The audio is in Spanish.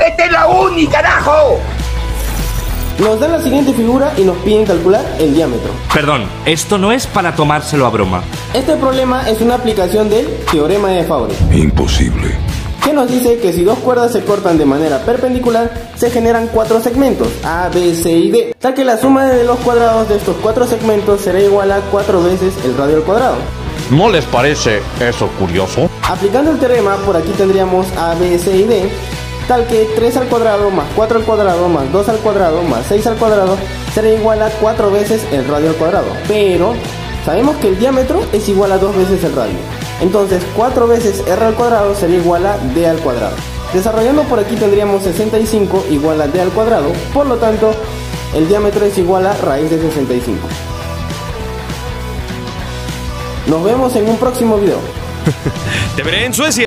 ¡Esta es la uni, carajo! Nos dan la siguiente figura y nos piden calcular el diámetro. Perdón, esto no es para tomárselo a broma. Este problema es una aplicación del Teorema de Favre. Imposible. Que nos dice que si dos cuerdas se cortan de manera perpendicular, se generan cuatro segmentos, A, B, C y D, tal que la suma de los cuadrados de estos cuatro segmentos será igual a 4 veces el radio al cuadrado. ¿No les parece eso curioso? Aplicando el teorema, por aquí tendríamos A, B, C y D, tal que 3 al cuadrado más 4 al cuadrado más 2 al cuadrado más 6 al cuadrado será igual a 4 veces el radio al cuadrado. Pero sabemos que el diámetro es igual a 2 veces el radio. Entonces 4 veces R al cuadrado sería igual a D al cuadrado. Desarrollando por aquí tendríamos 65 igual a D al cuadrado. Por lo tanto, el diámetro es igual a raíz de 65. Nos vemos en un próximo video. Te veré en Suecia.